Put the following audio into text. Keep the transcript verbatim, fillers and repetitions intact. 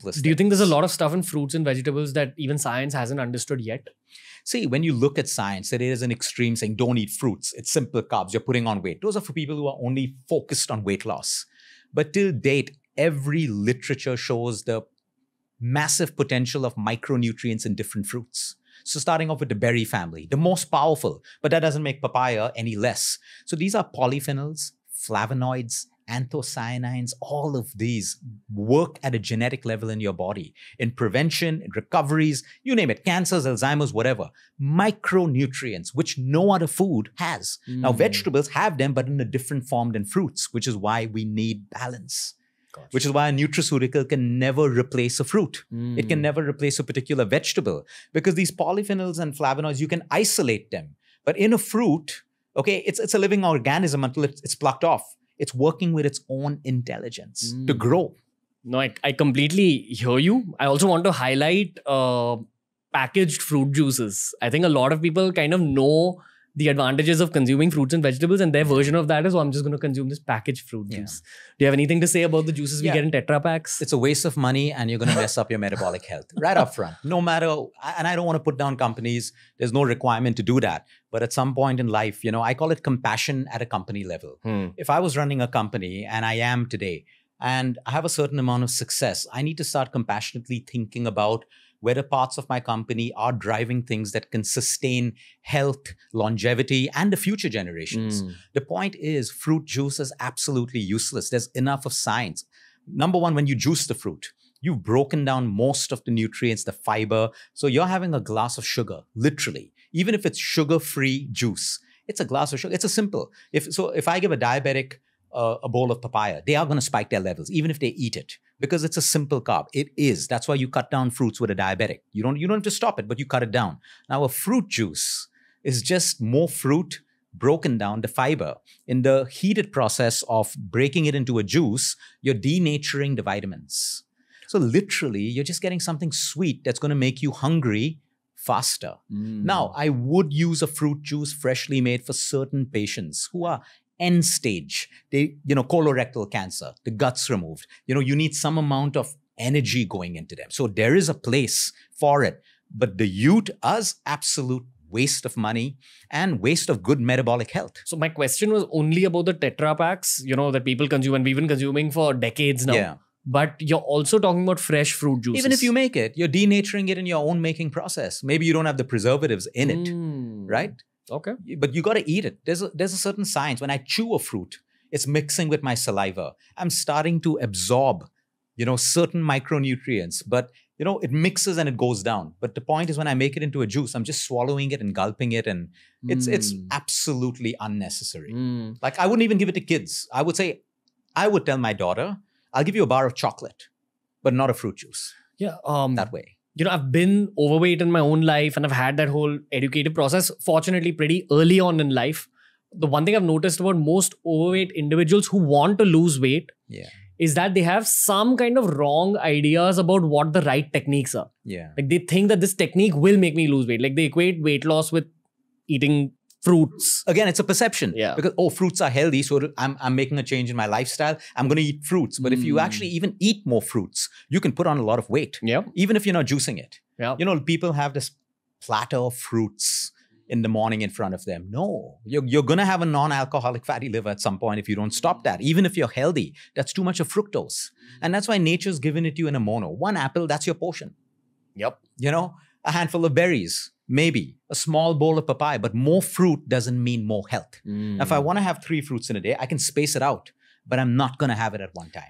simplest. Do you think there's a lot of stuff in fruits and vegetables that even science hasn't understood yet? See, when you look at science, it is an extreme saying, don't eat fruits. It's simple carbs. You're putting on weight. Those are for people who are only focused on weight loss. But till date, every literature shows the massive potential of micronutrients in different fruits. So starting off with the berry family, the most powerful, but that doesn't make papaya any less. So these are polyphenols, flavonoids, anthocyanins, all of these work at a genetic level in your body, in prevention, in recoveries, you name it, cancers, Alzheimer's, whatever. Micronutrients, which no other food has. Mm. Now, vegetables have them, but in a different form than fruits, which is why we need balance. Gotcha. Which is why a nutraceutical can never replace a fruit. Mm. It can never replace a particular vegetable because these polyphenols and flavonoids, you can isolate them. But in a fruit, okay, it's, it's a living organism until it's, it's plucked off. It's working with its own intelligence mm. to grow. No, I, I completely hear you. I also want to highlight uh, packaged fruit juices. I think a lot of people kind of know the advantages of consuming fruits and vegetables, and their version of that is, oh, I'm just going to consume this packaged fruit yeah. juice. Do you have anything to say about the juices we yeah. get in Tetra Packs? It's a waste of money and you're going to mess up your metabolic health right up front. No matter, and I don't want to put down companies. There's no requirement to do that. But at some point in life, you know, I call it compassion at a company level. Hmm. If I was running a company, and I am today, and I have a certain amount of success, I need to start compassionately thinking about whether parts of my company are driving things that can sustain health, longevity, and the future generations. Mm. The point is, fruit juice is absolutely useless. There's enough of science. Number one, when you juice the fruit, you've broken down most of the nutrients, the fiber. So you're having a glass of sugar, literally. Even if it's sugar-free juice, it's a glass of sugar. It's a simple. If, so if I give a diabetic Uh, a bowl of papaya, they are going to spike their levels, even if they eat it, because it's a simple carb. It is. That's why you cut down fruits with a diabetic. You don't, you don't have to stop it, but you cut it down. Now, a fruit juice is just more fruit broken down, the fiber. In the heated process of breaking it into a juice, you're denaturing the vitamins. So literally, you're just getting something sweet that's going to make you hungry faster. Mm. Now, I would use a fruit juice freshly made for certain patients who are end stage, they, you know, colorectal cancer, the guts removed, you know, you need some amount of energy going into them. So there is a place for it. But the youth, us, absolute waste of money and waste of good metabolic health. So my question was only about the Tetra Packs, you know, that people consume and we've been consuming for decades now. Yeah. But you're also talking about fresh fruit juices. Even if you make it, you're denaturing it in your own making process. Maybe you don't have the preservatives in it, mm. right? Okay. But you got to eat it. There's a, there's a certain science. When I chew a fruit, it's mixing with my saliva. I'm starting to absorb, you know, certain micronutrients. But, you know, it mixes and it goes down. But the point is when I make it into a juice, I'm just swallowing it and gulping it. And it's, mm. it's absolutely unnecessary. Mm. Like, I wouldn't even give it to kids. I would say, I would tell my daughter, I'll give you a bar of chocolate, but not a fruit juice. Yeah. Um, that way. You know, I've been overweight in my own life and I've had that whole educative process, fortunately, pretty early on in life. The one thing I've noticed about most overweight individuals who want to lose weight yeah. is that they have some kind of wrong ideas about what the right techniques are. Yeah. Like, they think that this technique will make me lose weight. Like, they equate weight loss with eating fruits. Again, it's a perception. Yeah. Because, oh, fruits are healthy, so I'm, I'm making a change in my lifestyle. I'm going to eat fruits. But mm. if you actually even eat more fruits, you can put on a lot of weight. Yeah. Even if you're not juicing it. Yeah. You know, people have this platter of fruits in the morning in front of them. No, you're, you're going to have a non-alcoholic fatty liver at some point if you don't stop that. Even if you're healthy, that's too much of fructose. And that's why nature's given it to you in a mono. One apple, that's your portion. Yep. You know, a handful of berries. Maybe a small bowl of papaya, but more fruit doesn't mean more health. Mm. Now, if I want to have three fruits in a day, I can space it out, but I'm not going to have it at one time.